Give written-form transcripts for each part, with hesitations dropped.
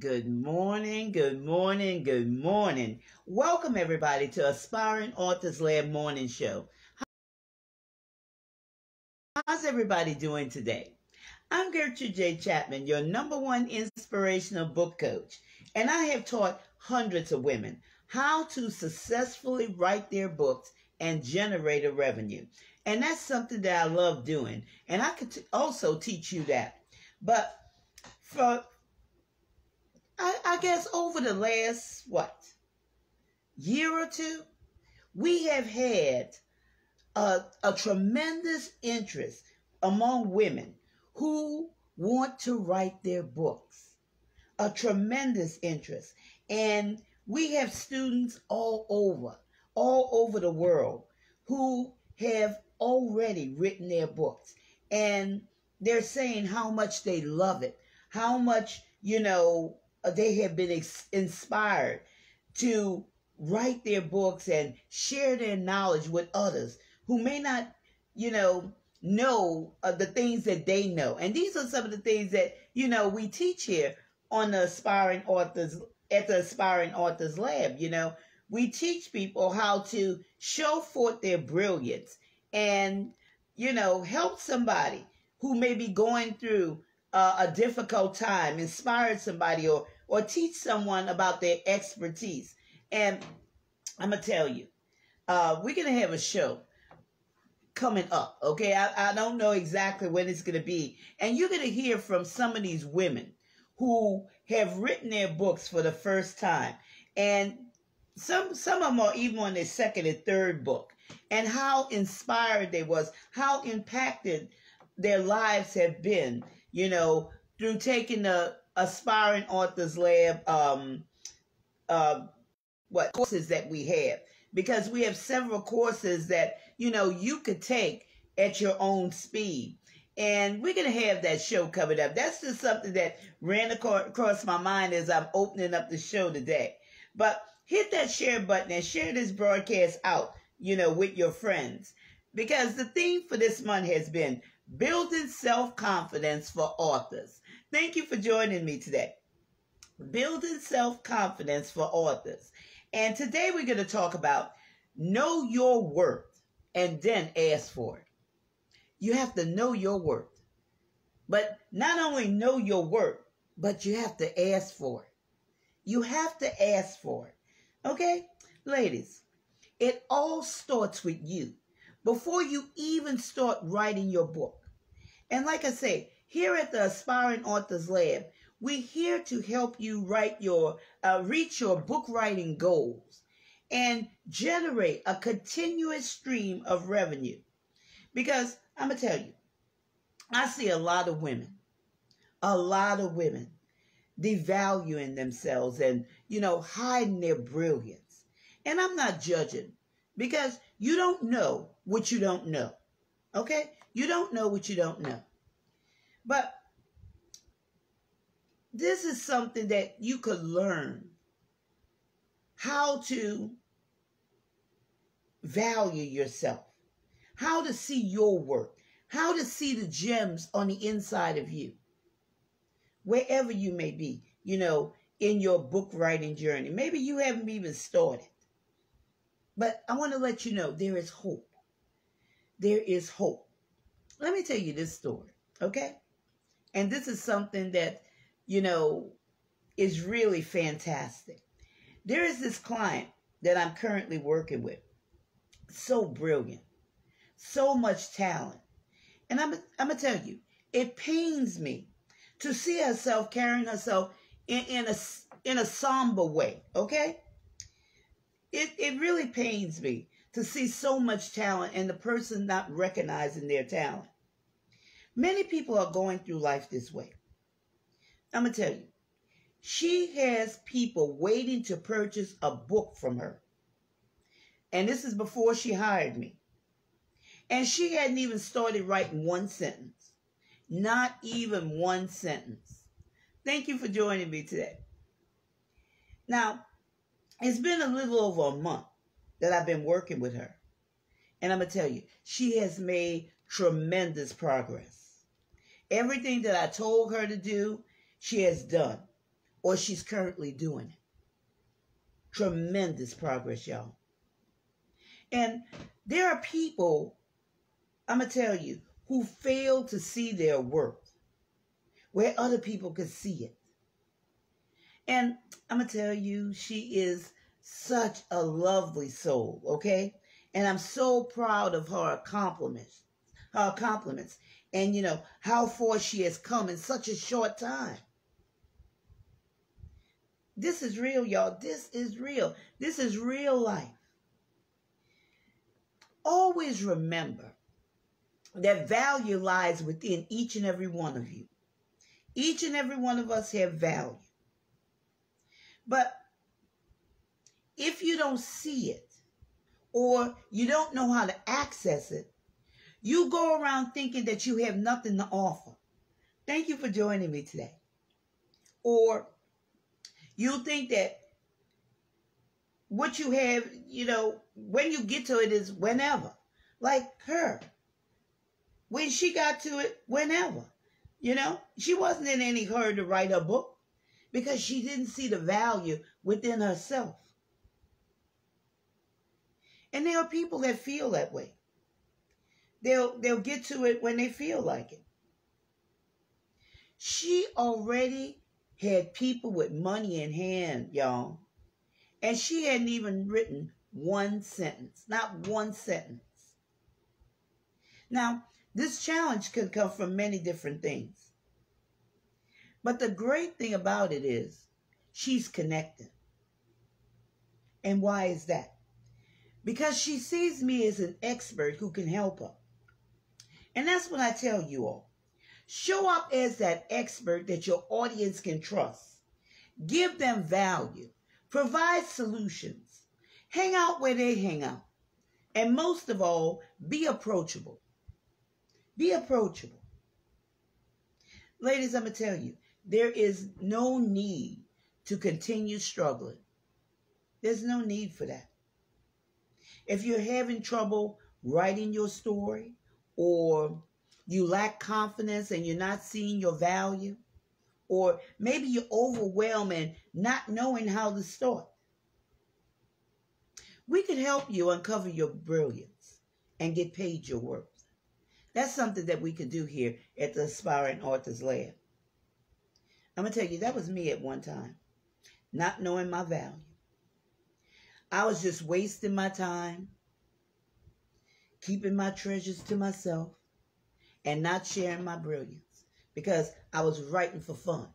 Good morning, good morning, good morning. Welcome everybody to Aspiring Authors Lab Morning Show. How's everybody doing today? I'm Gertrude J. Chapman, your #1 inspirational book coach, and I have taught hundreds of women how to successfully write their books and generate a revenue. And that's something that I love doing, and I could also teach you that. But for I guess over the last, year or two, we have had a tremendous interest among women who want to write their books, a tremendous interest. And we have students all over the world who have already written their books. And they're saying how much they love it, how much, you know, they have been inspired to write their books and share their knowledge with others who may not, you know the things that they know. And these are some of the things that, you know, we teach here on the Aspiring Authors, at the Aspiring Authors Lab. You know, we teach people how to show forth their brilliance and, you know, help somebody who may be going through a difficult time, inspire somebody, or teach someone about their expertise. And I'm going to tell you, we're going to have a show coming up, okay? I don't know exactly when it's going to be. And you're going to hear from some of these women who have written their books for the first time. And some of them are even on their second and third book. And how inspired they was, how impacted their lives have been, you know, through taking the Aspiring Authors Lab courses that we have. Because we have several courses that, you know, you could take at your own speed. And we're going to have that show covered up. That's just something that ran across my mind as I'm opening up the show today. But hit that share button and share this broadcast out, you know, with your friends. Because the theme for this month has been building self-confidence for authors. Thank you for joining me today. Building self-confidence for authors. And today we're going to talk about know your worth and then ask for it. You have to know your worth. But not only know your worth, but you have to ask for it. You have to ask for it. Okay? Ladies, it all starts with you before you even start writing your book. And like I say, here at the Aspiring Authors Lab, we're here to help you write your, reach your book writing goals and generate a continuous stream of revenue. Because I'm going to tell you, I see a lot of women devaluing themselves and, you know, hiding their brilliance. And I'm not judging because you don't know what you don't know. Okay? You don't know what you don't know. But this is something that you could learn how to value yourself, how to see your work, how to see the gems on the inside of you, wherever you may be, you know, in your book writing journey. Maybe you haven't even started, but I want to let you know there is hope. There is hope. Let me tell you this story, okay? And this is something that, you know, is really fantastic. There is this client that I'm currently working with. So brilliant. So much talent. And I'm going to tell you, it pains me to see herself carrying herself in a somber way, okay? It really pains me to see so much talent and the person not recognizing their talent. Many people are going through life this way. I'm going to tell you, she has people waiting to purchase a book from her. And this is before she hired me. And she hadn't even started writing one sentence. Not even one sentence. Thank you for joining me today. Now, it's been a little over a month that I've been working with her. And I'm going to tell you, she has made tremendous progress. Everything that I told her to do, she has done. or she's currently doing it. Tremendous progress, y'all. And there are people, I'm going to tell you, who fail to see their worth where other people could see it. And I'm going to tell you, she is such a lovely soul, okay? And I'm so proud of her accomplishments, and, you know, how far she has come in such a short time. This is real, y'all. This is real. This is real life. Always remember that value lies within each and every one of you. Each and every one of us have value. But if you don't see it, or you don't know how to access it, you go around thinking that you have nothing to offer. Thank you for joining me today. Or you think that what you have, you know, when you get to it is whenever. Like her. When she got to it, whenever. You know, she wasn't in any hurry to write her book because she didn't see the value within herself. And there are people that feel that way. They'll get to it when they feel like it. She already had people with money in hand, y'all. And she hadn't even written one sentence. Not one sentence. Now, this challenge could come from many different things. But the great thing about it is she's connected. And why is that? Because she sees me as an expert who can help her. And that's what I tell you all. Show up as that expert that your audience can trust. Give them value. Provide solutions. Hang out where they hang out. And most of all, be approachable. Be approachable. Ladies, I'm going to tell you, there is no need to continue struggling. There's no need for that. If you're having trouble writing your story, or you lack confidence and you're not seeing your value, or maybe you're overwhelmed and not knowing how to start, we could help you uncover your brilliance and get paid your worth. That's something that we could do here at the Aspiring Authors Lab. I'm going to tell you, that was me at one time, not knowing my value. I was just wasting my time, keeping my treasures to myself, and not sharing my brilliance because I was writing for fun,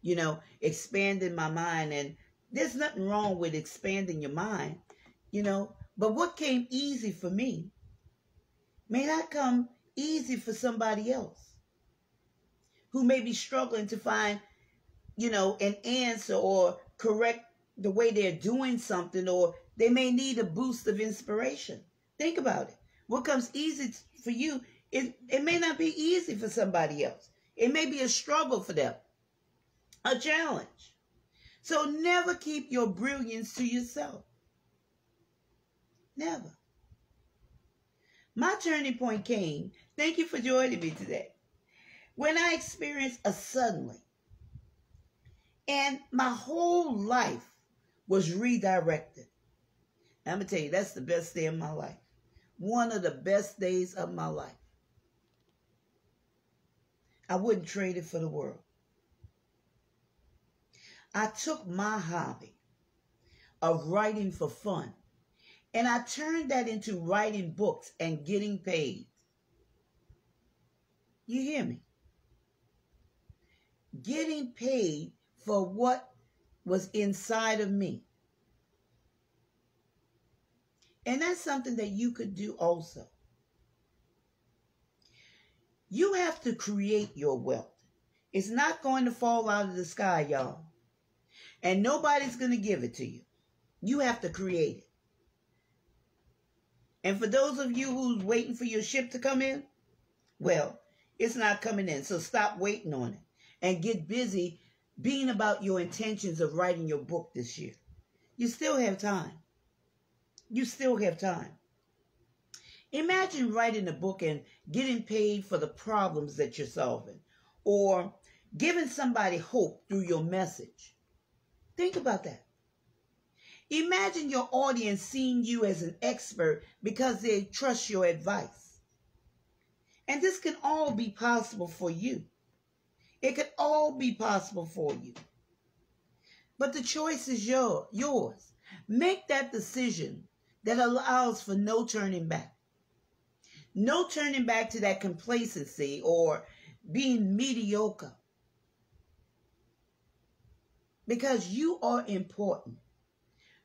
you know, expanding my mind. And there's nothing wrong with expanding your mind, you know, but what came easy for me may not come easy for somebody else who may be struggling to find, you know, an answer or correct the way they're doing something, or they may need a boost of inspiration. Think about it. What comes easy for you, it may not be easy for somebody else. It may be a struggle for them, a challenge. So never keep your brilliance to yourself. Never. My turning point came, thank you for joining me today, when I experienced a suddenly, and my whole life was redirected. And I'm going to tell you, that's the best day of my life. One of the best days of my life. I wouldn't trade it for the world. I took my hobby of writing for fun, and I turned that into writing books and getting paid. You hear me? Getting paid for what was inside of me. And that's something that you could do also. You have to create your wealth. It's not going to fall out of the sky, y'all. And nobody's going to give it to you. You have to create it. And for those of you who's waiting for your ship to come in, well, it's not coming in. So stop waiting on it and get busy being about your intentions of writing your book this year. You still have time. You still have time. Imagine writing a book and getting paid for the problems that you're solving, or giving somebody hope through your message, Think about that. Imagine your audience seeing you as an expert because they trust your advice. And this can all be possible for you. It could all be possible for you. But the choice is yours. Make that decision that allows for no turning back. No turning back to that complacency or being mediocre. Because you are important.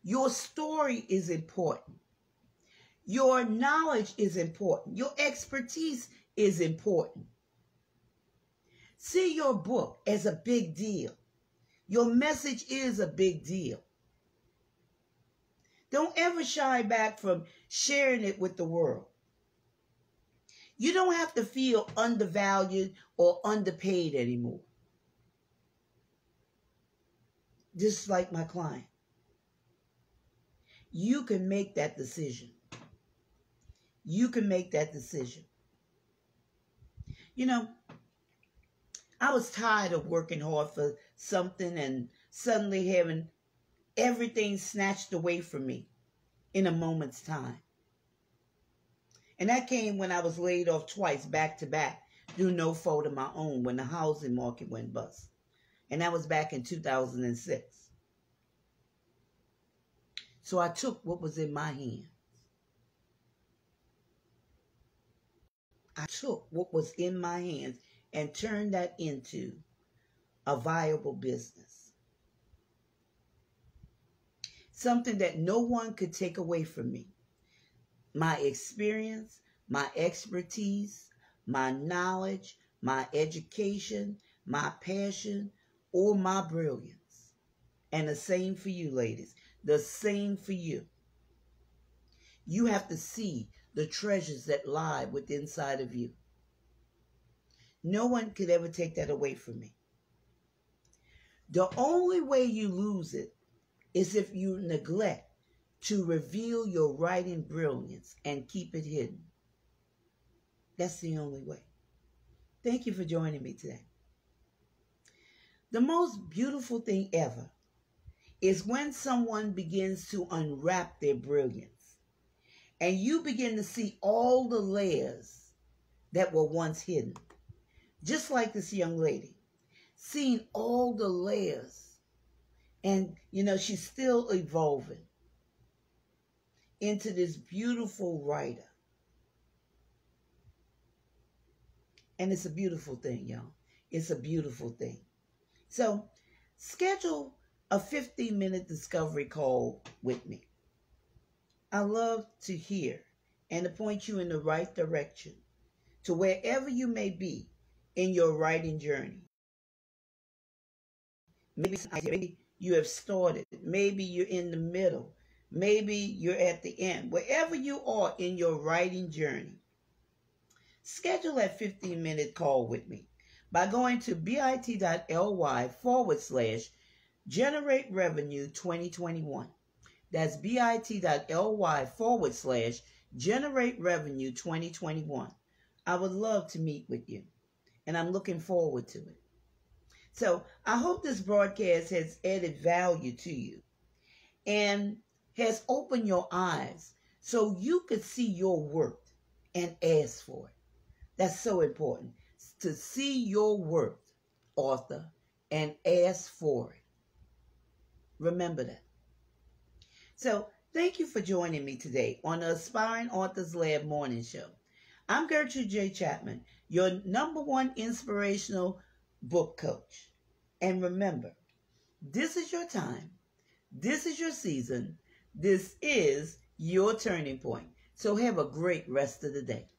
Your story is important. Your knowledge is important. Your expertise is important. See your book as a big deal. Your message is a big deal. Don't ever shy back from sharing it with the world. You don't have to feel undervalued or underpaid anymore. Just like my client. You can make that decision. You can make that decision. You know, I was tired of working hard for something and suddenly having everything snatched away from me in a moment's time. And that came when I was laid off twice back to back through no fault of my own when the housing market went bust. And that was back in 2006. So I took what was in my hands. I took what was in my hands and turned that into a viable business. Something that no one could take away from me. My experience, my expertise, my knowledge, my education, my passion, or my brilliance. And the same for you, ladies. The same for you. You have to see the treasures that lie within inside of you. No one could ever take that away from me. The only way you lose it is if you neglect to reveal your writing brilliance and keep it hidden. That's the only way. Thank you for joining me today. The most beautiful thing ever is when someone begins to unwrap their brilliance and you begin to see all the layers that were once hidden. Just like this young lady, seeing all the layers, and you know, she's still evolving into this beautiful writer. And it's a beautiful thing, y'all. It's a beautiful thing. So schedule a 15-minute discovery call with me. I love to hear and to point you in the right direction to wherever you may be in your writing journey. Maybe you have started. Maybe you're in the middle. Maybe you're at the end. Wherever you are in your writing journey, schedule that 15-minute call with me by going to bit.ly/GenerateRevenue2021. That's bit.ly/GenerateRevenue2021. I would love to meet with you, and I'm looking forward to it. So I hope this broadcast has added value to you and has opened your eyes so you could see your worth and ask for it. That's so important, to see your worth, author, and ask for it. Remember that. So thank you for joining me today on the Aspiring Authors Lab Morning Show. I'm Gertrude J. Chapman, your #1 inspirational book coach. And remember, this is your time. This is your season. This is your turning point. So have a great rest of the day.